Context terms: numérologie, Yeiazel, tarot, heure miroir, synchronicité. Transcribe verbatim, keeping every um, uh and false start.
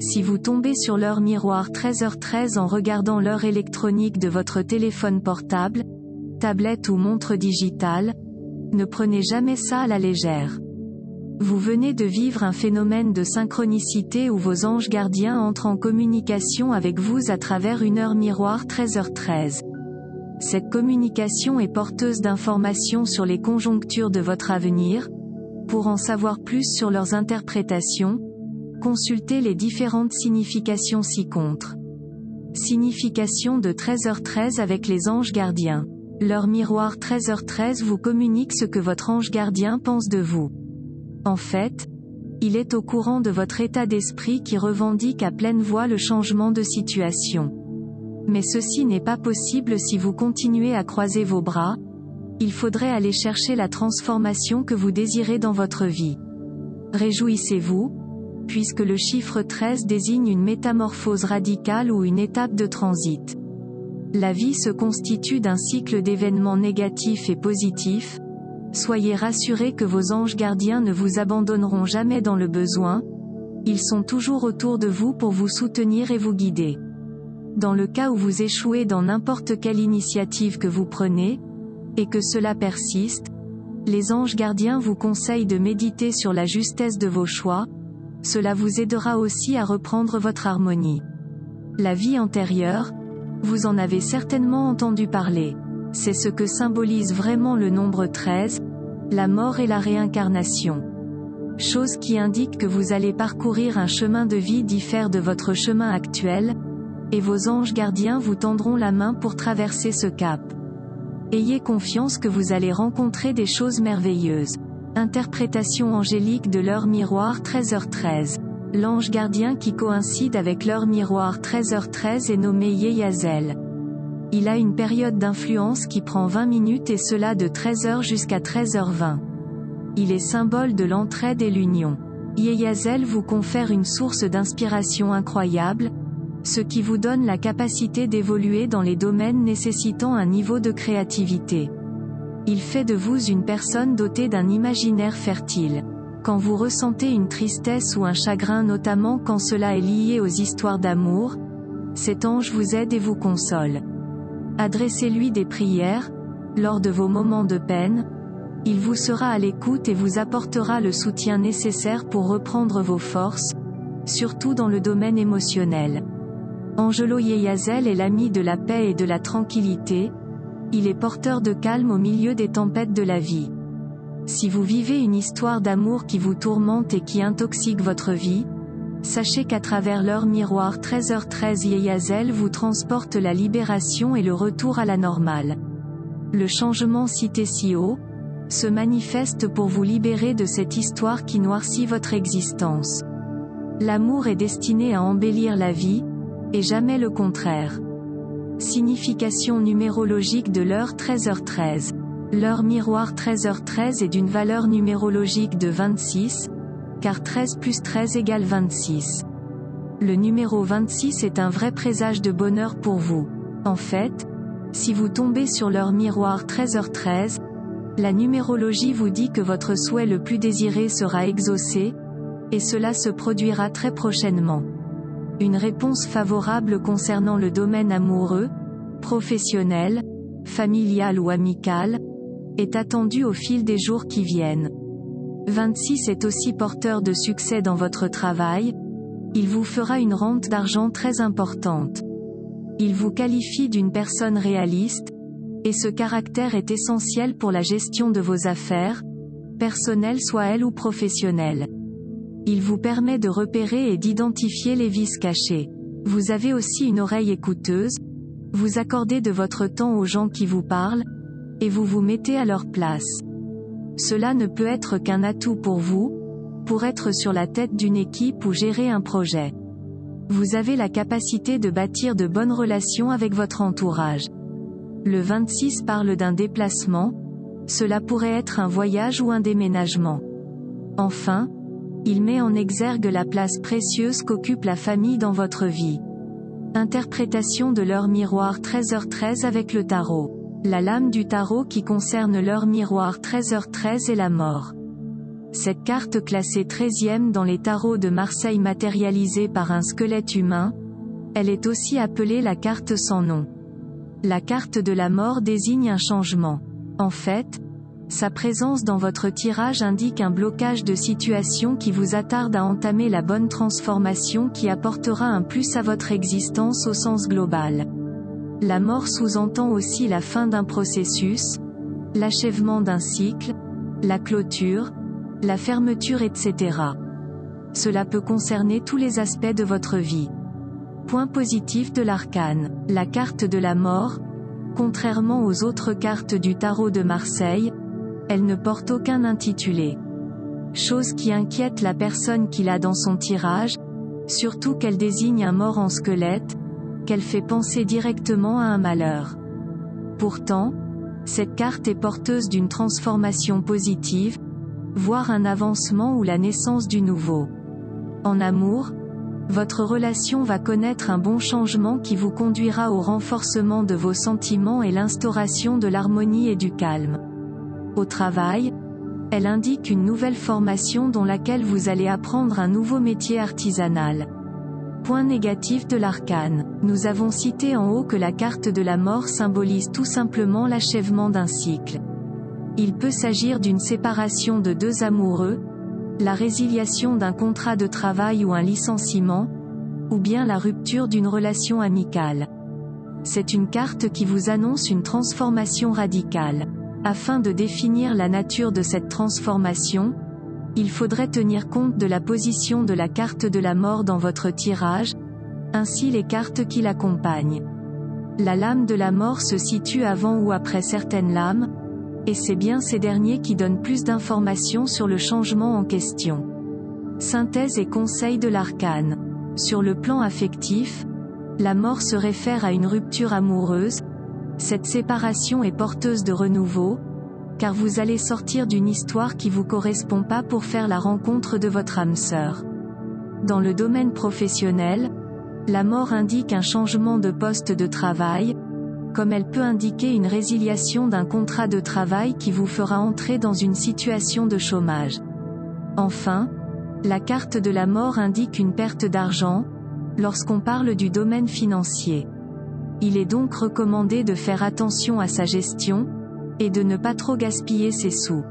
Si vous tombez sur l'heure miroir treize heures treize en regardant l'heure électronique de votre téléphone portable, tablette ou montre digitale, ne prenez jamais ça à la légère. Vous venez de vivre un phénomène de synchronicité où vos anges gardiens entrent en communication avec vous à travers une heure miroir treize heures treize. Cette communication est porteuse d'informations sur les conjonctures de votre avenir. Pour en savoir plus sur leurs interprétations, consultez les différentes significations ci-contre. Signification de treize heures treize avec les anges gardiens. L'heure miroir treize heures treize vous communique ce que votre ange gardien pense de vous. En fait, il est au courant de votre état d'esprit qui revendique à pleine voix le changement de situation. Mais ceci n'est pas possible si vous continuez à croiser vos bras. Il faudrait aller chercher la transformation que vous désirez dans votre vie. Réjouissez-vous, puisque le chiffre treize désigne une métamorphose radicale ou une étape de transit. La vie se constitue d'un cycle d'événements négatifs et positifs. Soyez rassurés que vos anges gardiens ne vous abandonneront jamais dans le besoin. Ils sont toujours autour de vous pour vous soutenir et vous guider. Dans le cas où vous échouez dans n'importe quelle initiative que vous prenez, et que cela persiste, les anges gardiens vous conseillent de méditer sur la justesse de vos choix. Cela vous aidera aussi à reprendre votre harmonie. La vie antérieure, vous en avez certainement entendu parler. C'est ce que symbolise vraiment le nombre treize, la mort et la réincarnation. Chose qui indique que vous allez parcourir un chemin de vie différent de votre chemin actuel, et vos anges gardiens vous tendront la main pour traverser ce cap. Ayez confiance que vous allez rencontrer des choses merveilleuses. Interprétation angélique de l'heure miroir treize heures treize. L'ange gardien qui coïncide avec l'heure miroir treize heures treize est nommé Yeiazel. Il a une période d'influence qui prend vingt minutes et cela de treize heures jusqu'à treize heures vingt. Il est symbole de l'entraide et l'union. Yeiazel vous confère une source d'inspiration incroyable, ce qui vous donne la capacité d'évoluer dans les domaines nécessitant un niveau de créativité. Il fait de vous une personne dotée d'un imaginaire fertile. Quand vous ressentez une tristesse ou un chagrin, notamment quand cela est lié aux histoires d'amour, cet ange vous aide et vous console. Adressez-lui des prières, lors de vos moments de peine, il vous sera à l'écoute et vous apportera le soutien nécessaire pour reprendre vos forces, surtout dans le domaine émotionnel. Angelo Yeiazel est l'ami de la paix et de la tranquillité, il est porteur de calme au milieu des tempêtes de la vie. Si vous vivez une histoire d'amour qui vous tourmente et qui intoxique votre vie, sachez qu'à travers l'heure miroir treize heures treize Yeiazel vous transporte la libération et le retour à la normale. Le changement cité si haut, se manifeste pour vous libérer de cette histoire qui noircit votre existence. L'amour est destiné à embellir la vie, et jamais le contraire. Signification numérologique de l'heure treize heures treize. L'heure miroir treize heures treize est d'une valeur numérologique de vingt-six, car treize plus treize égale vingt-six. Le numéro vingt-six est un vrai présage de bonheur pour vous. En fait, si vous tombez sur l'heure miroir treize heures treize, la numérologie vous dit que votre souhait le plus désiré sera exaucé, et cela se produira très prochainement. Une réponse favorable concernant le domaine amoureux, professionnel, familial ou amical, est attendue au fil des jours qui viennent. vingt-six est aussi porteur de succès dans votre travail, il vous fera une rente d'argent très importante. Il vous qualifie d'une personne réaliste, et ce caractère est essentiel pour la gestion de vos affaires, personnelles soit-elles ou professionnelles. Il vous permet de repérer et d'identifier les vices cachés. Vous avez aussi une oreille écouteuse, vous accordez de votre temps aux gens qui vous parlent, et vous vous mettez à leur place. Cela ne peut être qu'un atout pour vous, pour être sur la tête d'une équipe ou gérer un projet. Vous avez la capacité de bâtir de bonnes relations avec votre entourage. Le vingt-six parle d'un déplacement, cela pourrait être un voyage ou un déménagement. Enfin, il met en exergue la place précieuse qu'occupe la famille dans votre vie. Interprétation de l'heure miroir treize heures treize avec le tarot. La lame du tarot qui concerne l'heure miroir treize heures treize est la mort. Cette carte classée treizième dans les tarots de Marseille matérialisée par un squelette humain, elle est aussi appelée la carte sans nom. La carte de la mort désigne un changement. En fait, sa présence dans votre tirage indique un blocage de situation qui vous attarde à entamer la bonne transformation qui apportera un plus à votre existence au sens global. La mort sous-entend aussi la fin d'un processus, l'achèvement d'un cycle, la clôture, la fermeture et cetera. Cela peut concerner tous les aspects de votre vie. Point positif de l'arcane. La carte de la mort, contrairement aux autres cartes du tarot de Marseille, elle ne porte aucun intitulé. Chose qui inquiète la personne qui l'a dans son tirage, surtout qu'elle désigne un mort en squelette, qu'elle fait penser directement à un malheur. Pourtant, cette carte est porteuse d'une transformation positive, voire un avancement ou la naissance du nouveau. En amour, votre relation va connaître un bon changement qui vous conduira au renforcement de vos sentiments et l'instauration de l'harmonie et du calme. Au travail, elle indique une nouvelle formation dans laquelle vous allez apprendre un nouveau métier artisanal. Point négatif de l'arcane. Nous avons cité en haut que la carte de la mort symbolise tout simplement l'achèvement d'un cycle. Il peut s'agir d'une séparation de deux amoureux, la résiliation d'un contrat de travail ou un licenciement, ou bien la rupture d'une relation amicale. C'est une carte qui vous annonce une transformation radicale. Afin de définir la nature de cette transformation, il faudrait tenir compte de la position de la carte de la mort dans votre tirage, ainsi les cartes qui l'accompagnent. La lame de la mort se situe avant ou après certaines lames, et c'est bien ces derniers qui donnent plus d'informations sur le changement en question. Synthèse et conseil de l'arcane. Sur le plan affectif, la mort se réfère à une rupture amoureuse. Cette séparation est porteuse de renouveau, car vous allez sortir d'une histoire qui vous correspond pas pour faire la rencontre de votre âme sœur. Dans le domaine professionnel, la mort indique un changement de poste de travail, comme elle peut indiquer une résiliation d'un contrat de travail qui vous fera entrer dans une situation de chômage. Enfin, la carte de la mort indique une perte d'argent, lorsqu'on parle du domaine financier. Il est donc recommandé de faire attention à sa gestion, et de ne pas trop gaspiller ses sous.